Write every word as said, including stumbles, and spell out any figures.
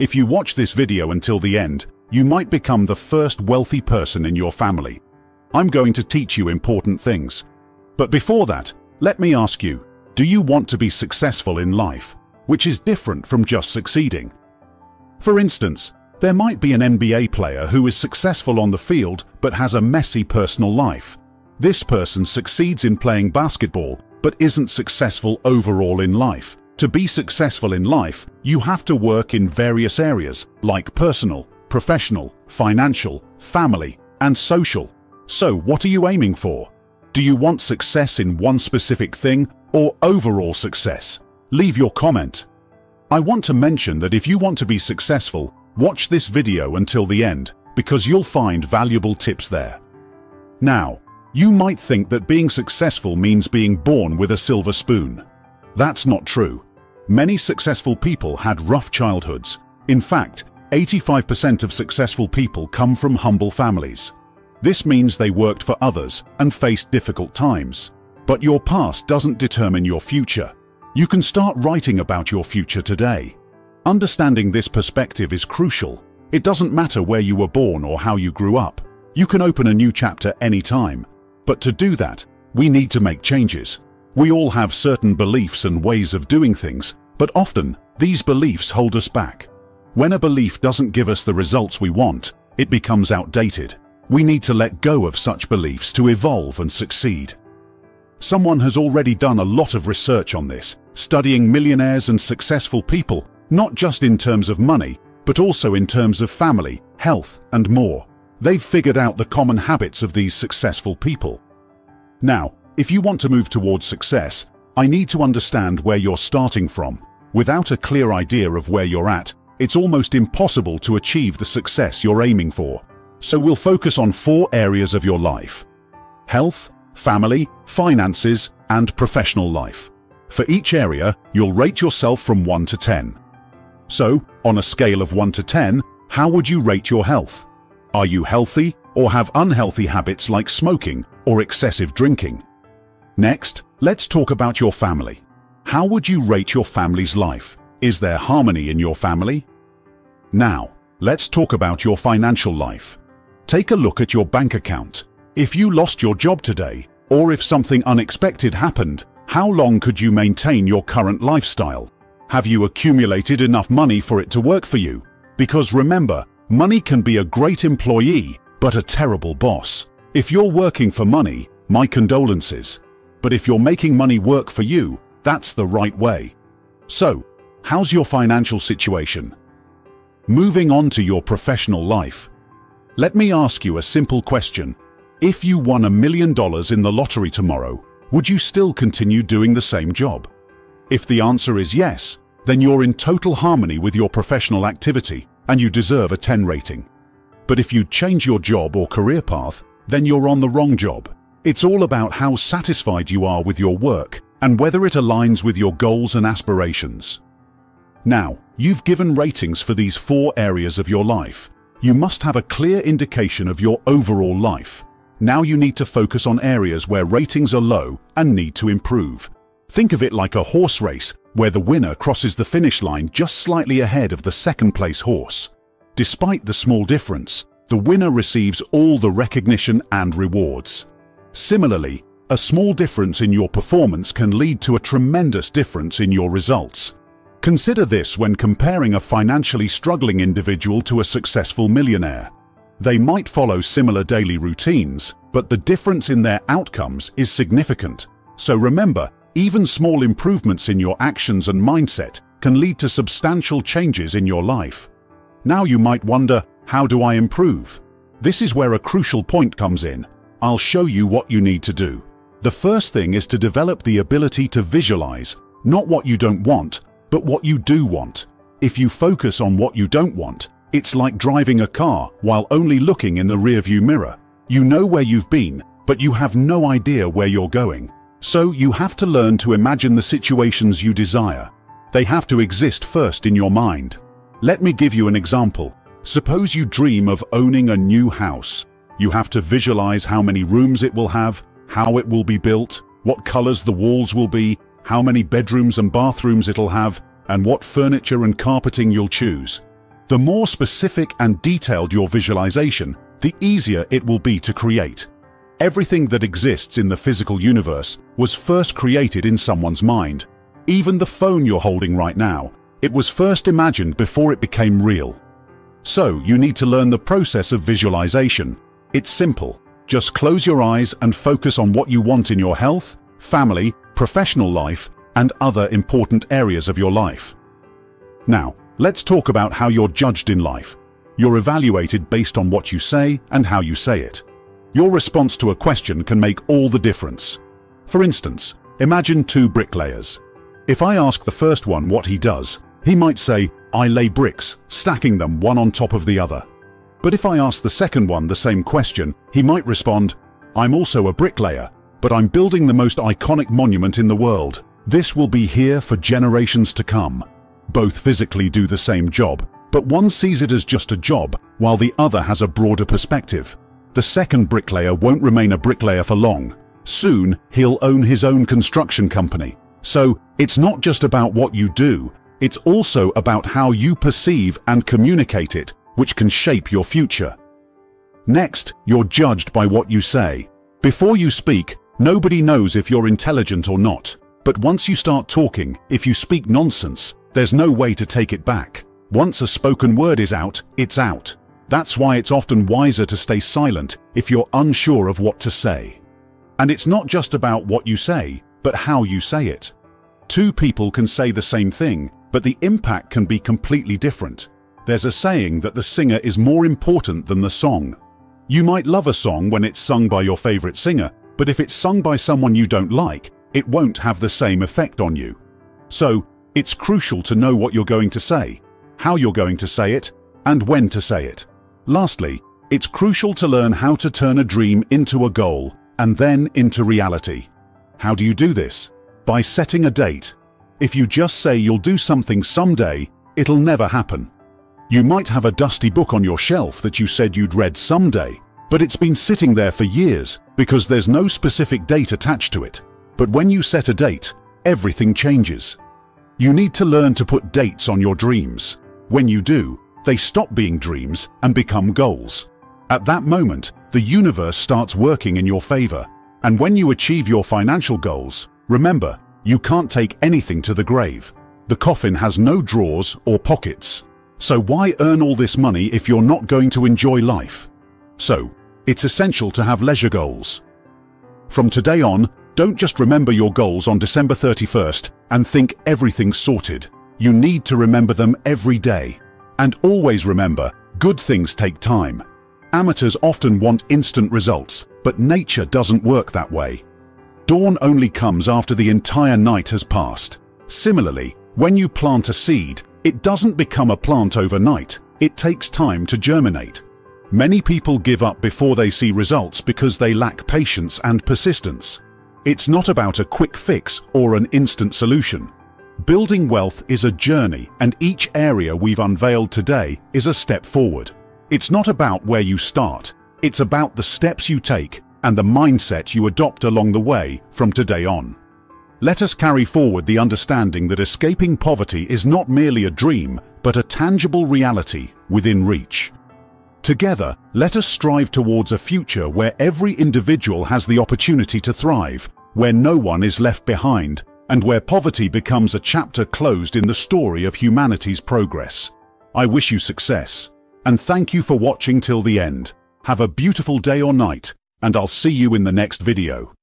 If you watch this video until the end, you might become the first wealthy person in your family. I'm going to teach you important things. But before that, let me ask you, do you want to be successful in life, which is different from just succeeding? For instance, there might be an N B A player who is successful on the field but has a messy personal life. This person succeeds in playing basketball but isn't successful overall in life. To be successful in life, you have to work in various areas like personal, professional, financial, family, and social. So what are you aiming for? Do you want success in one specific thing or overall success? Leave your comment. I want to mention that if you want to be successful, watch this video until the end because you'll find valuable tips there. Now, you might think that being successful means being born with a silver spoon. That's not true. Many successful people had rough childhoods. In fact, eighty-five percent of successful people come from humble families. This means they worked for others and faced difficult times. But your past doesn't determine your future. You can start writing about your future today. Understanding this perspective is crucial. It doesn't matter where you were born or how you grew up. You can open a new chapter anytime. But to do that, we need to make changes. We all have certain beliefs and ways of doing things, but often these beliefs hold us back. When a belief doesn't give us the results we want, it becomes outdated. We need to let go of such beliefs to evolve and succeed. Someone has already done a lot of research on this, studying millionaires and successful people, not just in terms of money, but also in terms of family, health, and more. They've figured out the common habits of these successful people. Now, if you want to move towards success, I need to understand where you're starting from. Without a clear idea of where you're at, it's almost impossible to achieve the success you're aiming for. So we'll focus on four areas of your life: health, family, finances, and professional life. For each area, you'll rate yourself from one to ten. So, on a scale of one to ten, how would you rate your health? Are you healthy or have unhealthy habits like smoking or excessive drinking? Next, let's talk about your family. How would you rate your family's life? Is there harmony in your family? Now, let's talk about your financial life. Take a look at your bank account. If you lost your job today, or if something unexpected happened, how long could you maintain your current lifestyle? Have you accumulated enough money for it to work for you? Because remember, money can be a great employee, but a terrible boss. If you're working for money, my condolences. But if you're making money work for you, that's the right way. So, how's your financial situation? Moving on to your professional life. Let me ask you a simple question. If you won a million dollars in the lottery tomorrow, would you still continue doing the same job? If the answer is yes, then you're in total harmony with your professional activity and you deserve a ten rating. But if you change your job or career path, then you're on the wrong job. It's all about how satisfied you are with your work and whether it aligns with your goals and aspirations. Now, you've given ratings for these four areas of your life. You must have a clear indication of your overall life. Now you need to focus on areas where ratings are low and need to improve. Think of it like a horse race where the winner crosses the finish line just slightly ahead of the second-place horse. Despite the small difference, the winner receives all the recognition and rewards. Similarly, a small difference in your performance can lead to a tremendous difference in your results. Consider this when comparing a financially struggling individual to a successful millionaire. They might follow similar daily routines, but the difference in their outcomes is significant. So remember, even small improvements in your actions and mindset can lead to substantial changes in your life. Now you might wonder, how do I improve? This is where a crucial point comes in. I'll show you what you need to do. The first thing is to develop the ability to visualize, not what you don't want, but what you do want. If you focus on what you don't want, it's like driving a car while only looking in the rearview mirror. You know where you've been, but you have no idea where you're going. So you have to learn to imagine the situations you desire. They have to exist first in your mind. Let me give you an example. Suppose you dream of owning a new house. You have to visualize how many rooms it will have, how it will be built, what colors the walls will be, how many bedrooms and bathrooms it'll have, and what furniture and carpeting you'll choose. The more specific and detailed your visualization, the easier it will be to create. Everything that exists in the physical universe was first created in someone's mind. Even the phone you're holding right now, it was first imagined before it became real. So you need to learn the process of visualization. It's simple. Just close your eyes and focus on what you want in your health, family, professional life, and other important areas of your life. Now, let's talk about how you're judged in life. You're evaluated based on what you say and how you say it. Your response to a question can make all the difference. For instance, imagine two bricklayers. If I ask the first one what he does, he might say, "I lay bricks, stacking them one on top of the other." But if I ask the second one the same question, he might respond, "I'm also a bricklayer, but I'm building the most iconic monument in the world. This will be here for generations to come." Both physically do the same job, but one sees it as just a job, while the other has a broader perspective. The second bricklayer won't remain a bricklayer for long. Soon, he'll own his own construction company. So, it's not just about what you do, it's also about how you perceive and communicate it, which can shape your future. Next, you're judged by what you say. Before you speak, nobody knows if you're intelligent or not. But once you start talking, if you speak nonsense, there's no way to take it back. Once a spoken word is out, it's out. That's why it's often wiser to stay silent if you're unsure of what to say. And it's not just about what you say, but how you say it. Two people can say the same thing, but the impact can be completely different. There's a saying that the singer is more important than the song. You might love a song when it's sung by your favorite singer, but if it's sung by someone you don't like, it won't have the same effect on you. So, it's crucial to know what you're going to say, how you're going to say it, and when to say it. Lastly, it's crucial to learn how to turn a dream into a goal and then into reality. How do you do this? By setting a date. If you just say you'll do something someday, it'll never happen. You might have a dusty book on your shelf that you said you'd read someday, but it's been sitting there for years because there's no specific date attached to it. But when you set a date, everything changes. You need to learn to put dates on your dreams. When you do, they stop being dreams and become goals. At that moment, the universe starts working in your favor. And when you achieve your financial goals, remember, you can't take anything to the grave. The coffin has no drawers or pockets. So why earn all this money if you're not going to enjoy life? So, it's essential to have leisure goals. From today on, don't just remember your goals on December thirty-first and think everything's sorted. You need to remember them every day. And always remember, good things take time. Amateurs often want instant results, but nature doesn't work that way. Dawn only comes after the entire night has passed. Similarly, when you plant a seed, it doesn't become a plant overnight. It takes time to germinate. Many people give up before they see results because they lack patience and persistence. It's not about a quick fix or an instant solution. Building wealth is a journey, and each area we've unveiled today is a step forward. It's not about where you start. It's about the steps you take and the mindset you adopt along the way from today on. Let us carry forward the understanding that escaping poverty is not merely a dream, but a tangible reality within reach. Together, let us strive towards a future where every individual has the opportunity to thrive, where no one is left behind, and where poverty becomes a chapter closed in the story of humanity's progress. I wish you success, and thank you for watching till the end. Have a beautiful day or night, and I'll see you in the next video.